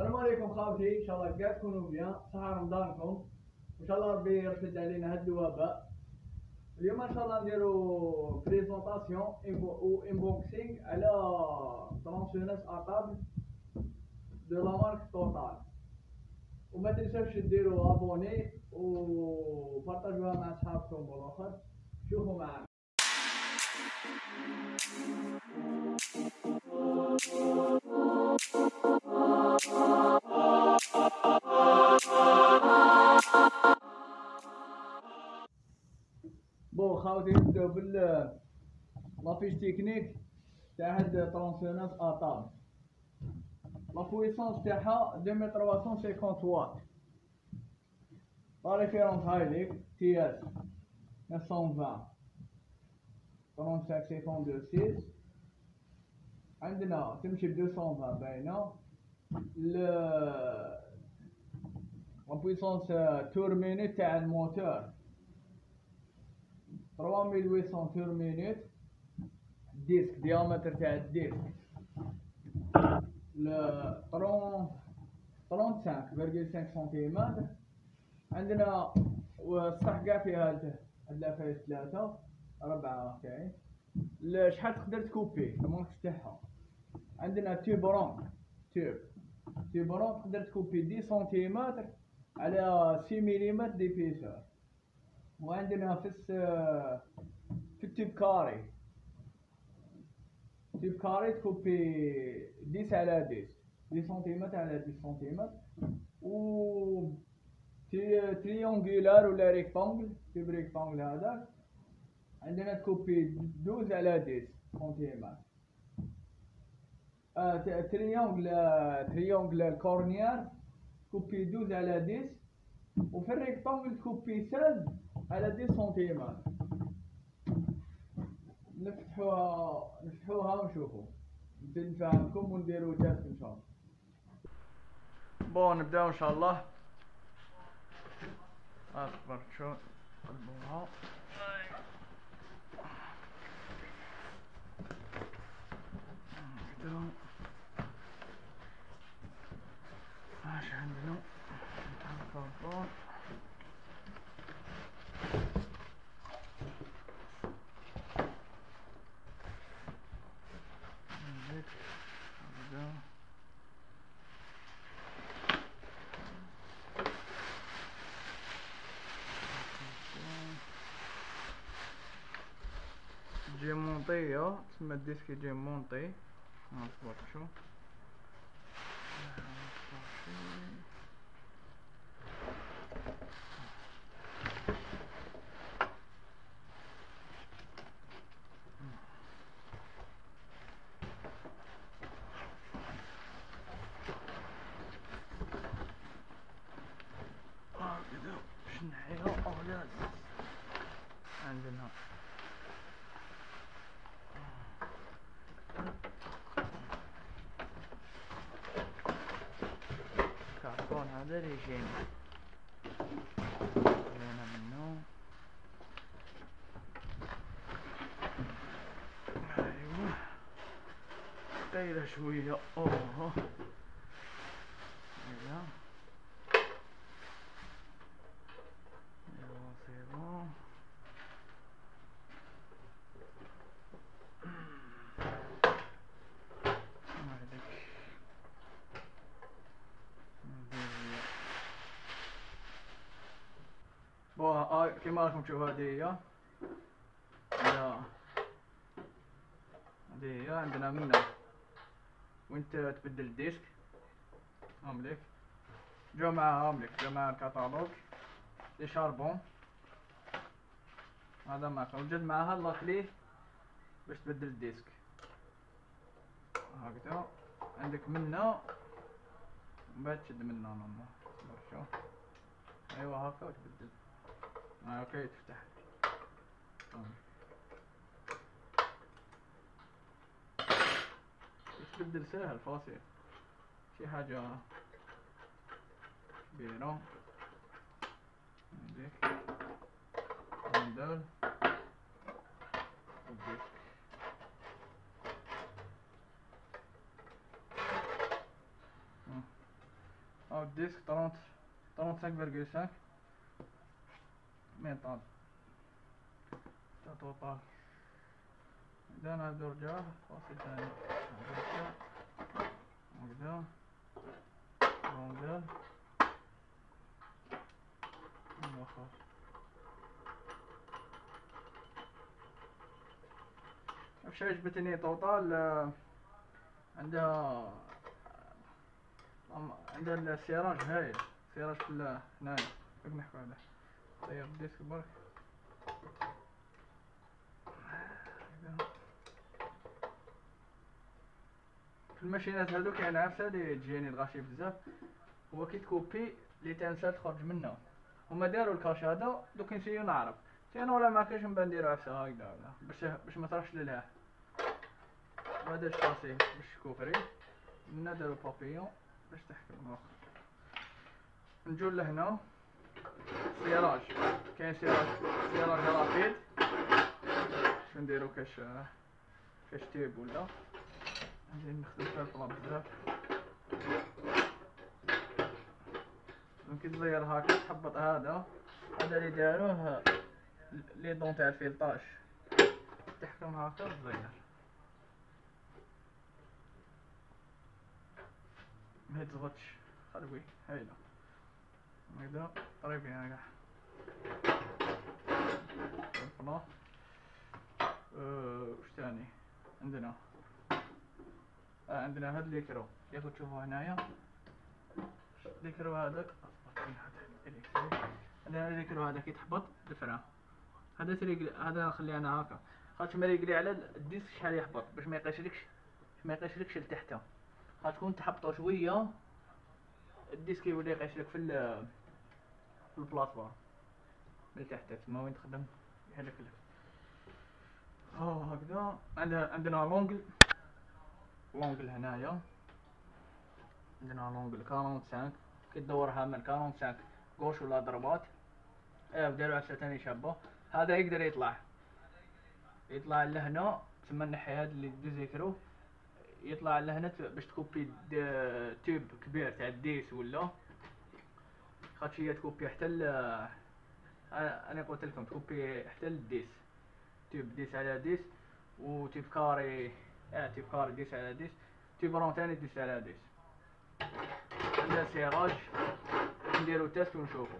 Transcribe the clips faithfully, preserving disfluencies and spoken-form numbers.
السلام عليكم خاوتي، ان شاء الله قاعد تكونوا بيان صحة رمضانكم، وان شاء الله ربي يرفد علينا هاد الوباء. اليوم ان شاء الله نديرو بريزونطاسيون و انبوكسينغ على طرونسيونيس اطابل دو لا مارك توتال، وما تنساوش ديروا ابوني و بارطاجوها مع صحابكم بالاخر. شوفوا معانا بون خاوتي، نبداو بال لافيش تكنيك تاع هاد طرونسيوناس اطابل. لا بويسونس تاعها ألفين وثلاثمائة وخمسين واط، لا ريفيرونس هايليك تي اس تسعمائة وعشرين خمسة وثلاثين ستة وعشرين. عندنا تمشي ب مئتين وعشرين باينه ل بويسونس تور مينيت تاع الموتور ثلاثة آلاف وثمانمائة تور مينيت. الديسك ديامتر تاع الديسك ل خمسة وثلاثين فاصلة خمسة سنتيمتر. عندنا والصح كاع فيها العفايس ثلاثه أربعة تاعي. شحال تقدر تكوبي الماركس تاعها؟ عندنا تيوب رونك تيوب تيوب رونك تقدر تكوبي عشرة سنتيمتر على ستة مليمتر ديبيسور. وعندنا في في التيوب كاري تيوب كاري تكوبي عشرة على عشرة عشرة سنتيمتر على عشرة سنتيمتر. و تريونغولار ولا ريكتانجل تيوب ريكتانجل هذاك عندنا تكوبي اثنا عشر على عشرة سنتيمتر. اه تريونغل تريونغل الكورنيير تكوبي اثنا عشر على عشرة، وفي الريكتانجل تكوبي ثلاثة عشر على عشرة سنتيمتر. نفتحوها نفتحوها ونشوفوا نبدا نفهمكم ونديرو تيست ان شاء الله. بون نبداو ان شاء الله. اصبر شو نقلبوها. Don't. Ah, j'ai un nom. Attends, attends. J'ai monté, hein. Tu me dis que j'ai monté. نصبر شو عندنا هذا ريجيم خلينا منو ايوه دايره شويه. اوه ايوه ايوه سي بون. كما راكم تشوفوا هذه هي هذه هي عندنا منها وين تبدل الديسك. هامليك جا معها هامليك جا معها الكاتالوج لي شاربون هذا معك، وجد معها لاكلي باش تبدل الديسك هكذا. عندك منها بعد تشد منها نورمال شوف ايوا هكا وتبدل. اوكي تفتح تبدل سهل فاصل شي حاجة كبيرة. عندك عندك او الديسك ثلاثة وثلاثين فاصلة خمسة ميطال تاع توتال. اذا نعاود نرجع فاصل ثاني نرجع نرجع نرجع شوف عجبتني توتال. عندها عندها السيراج هايل، سيراج في هنايا كيف نحكو عليه. طيب الديسك برك في الماشينات هادوك يعني عفسه لي تجيني الغاشي بزاف، هو كي تكوبي لي تنسى تخرج منه. هما دارو الكاش هذا دوك نسيو نعرف كاين ولا ما كاينش، من بعد نديرو عفسه هكذا ولا باش باش ما تروحش للهاه. هذا الشاسي باش كوفري منا دارو بابيون باش تحكم الاخر. نجو لهنا سيراج، كاين سيراج سيراج رافيد باش نديرو كاش كاش تيب ولا غادي نخدم فيها البلا بزاف. ممكن تزير هاكا تحبط هذا هذا اللي داروه لي دون تاع الفيلطاج، تحكم هاكا تزير ما تضغطش خلوي هايله هكذا طريبين هكا البلا. واش تاني عندنا؟ آه عندنا هاد ليكرو ياخد، تشوفو هنايا ليكرو هذاك هذا ليكرو هذا كي تحبط الفرا هذا تريقلي، هذا نخليه انا هاكا خاطر ما يريقلي على الديسك شحال يحبط باش ما يقاشلكش ما يقاشلكش لتحت. غتكون تحبطو شويه الديسك يولي يقاشلك في ال في البلاتفورم من تحت تما وين تخدم بحال هكا. ها هكذا عندنا عندنا لونجل لونجل هنايا عندنا لونجل خمسة وأربعين كيدورها من خمسة وأربعين كوش ولا ضربات. ايوا دارو عفسه ثاني شابه، هذا يقدر يطلع يطلع لهنا تما نحي هاد اللي ديزيكرو يطلع لهنا باش تكوبي تيوب كبير تاع الديس ولا خاطش هي تكوبي حتى ل انا قلت لكم تكوبي حتى للديس تيوب ديس على ديس وتيوب كاري اه تيوب كاري ديس على ديس تيوب رون تاني ديس على ديس. عندنا سيراج نديرو تيست ونشوفو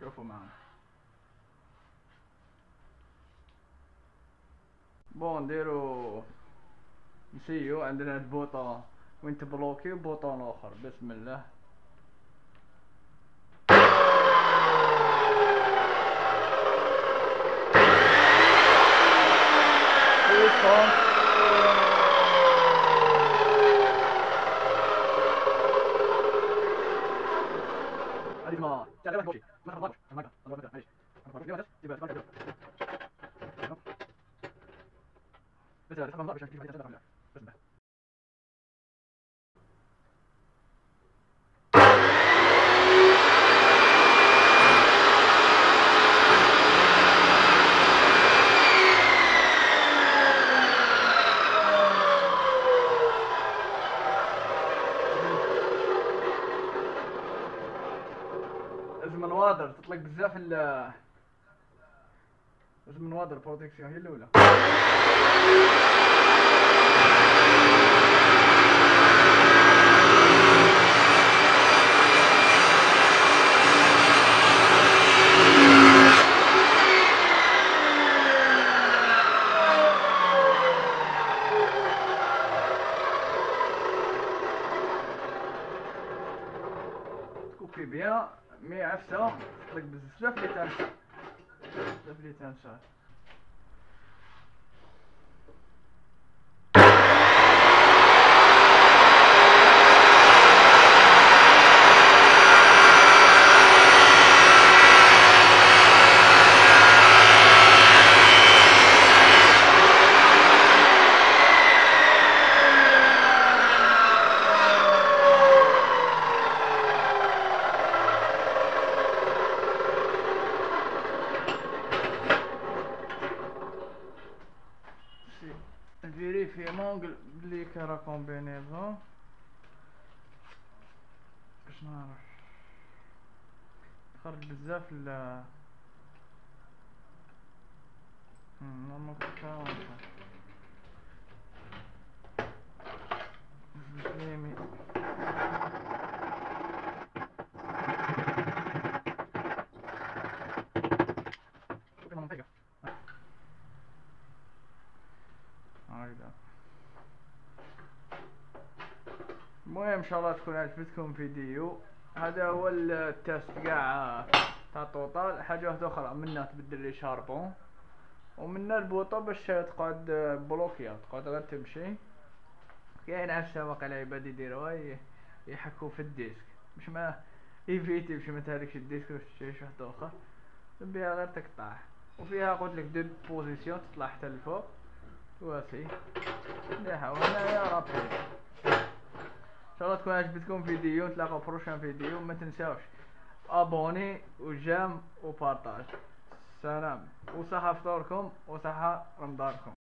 شوفو معانا. بون نديرو نسيو عندنا البوطون وين تبلوكي بوطون اخر. بسم الله تطلق بزاف ال لازم نوادر بروتيكسيون هي الاولى. كوبي بيان مي عفسه تطلق بزاف لي تنسى بزاف لي تنسى. فيريفي مونغل بلي كرا كومبينيزون مش نعرف خرج بزاف ال امم المهم ان شاء الله تكون عجبتكم فيديو. هذا هو التست قاع تاع توتال. حاجه واحده اخرى منها تبدل لي شاربون ومنها البوطه باش تقعد بلوكيا تقعد غير تمشي. كاين عشا واقيلا عباد يديروها يحكوا في الديسك باش ما ايفيتي باش ما تهلكش الديسك باش تشري واحده اخرى بها غير تقطع. وفيها قلتلك دو بوزيسيون تطلع حتى الفوق واسي مليحه. وهنايا رابيد. ان شاء الله تكون عجبتكم فيديو. نتلاقاو في بروشان فيديو. ما تنساوش ابوني وجام وبارطاج. سلام وصحة فطوركم وصحة رمضانكم.